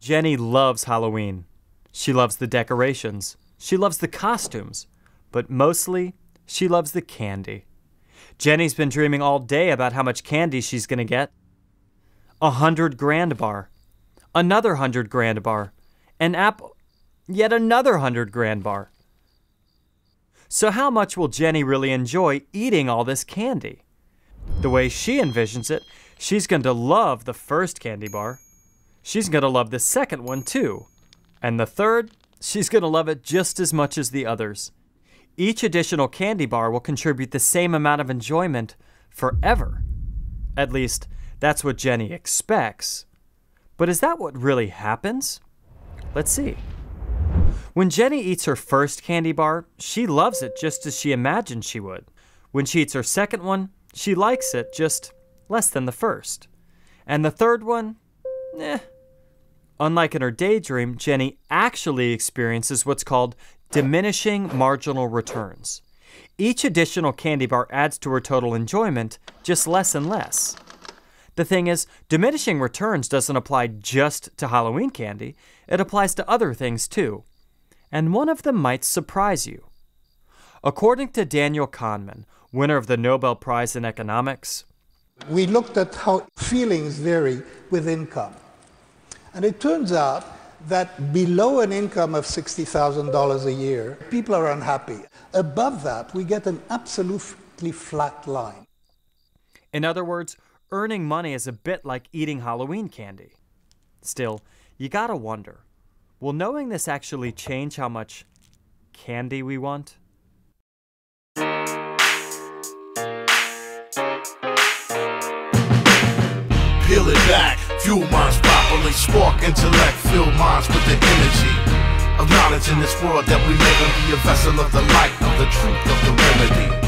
Jenny loves Halloween. She loves the decorations. She loves the costumes. But mostly, she loves the candy. Jenny's been dreaming all day about how much candy she's gonna get. 100 grand bar. Another 100 grand bar. An apple. Yet another 100 grand bar. So how much will Jenny really enjoy eating all this candy? The way she envisions it, she's going to love the first candy bar. She's going to love the second one too. And the third, she's going to love it just as much as the others. Each additional candy bar will contribute the same amount of enjoyment forever. At least, that's what Jenny expects. But is that what really happens? Let's see. When Jenny eats her first candy bar, she loves it just as she imagined she would. When she eats her second one, she likes it just less than the first. And the third one, Unlike in her daydream, Jenny actually experiences what's called diminishing marginal returns. Each additional candy bar adds to her total enjoyment just less and less. The thing is, diminishing returns doesn't apply just to Halloween candy. It applies to other things too. And one of them might surprise you. According to Daniel Kahneman, winner of the Nobel Prize in Economics, we looked at how feelings vary with income. And it turns out that below an income of $60,000 a year, people are unhappy. Above that, we get an absolutely flat line. In other words, earning money is a bit like eating Halloween candy. Still, you gotta wonder, will knowing this actually change how much candy we want? Peel it back, fuel minds properly, spark intellect, fill minds with the energy of knowledge in this world that we live in, be a vessel of the light, of the truth, of the remedy.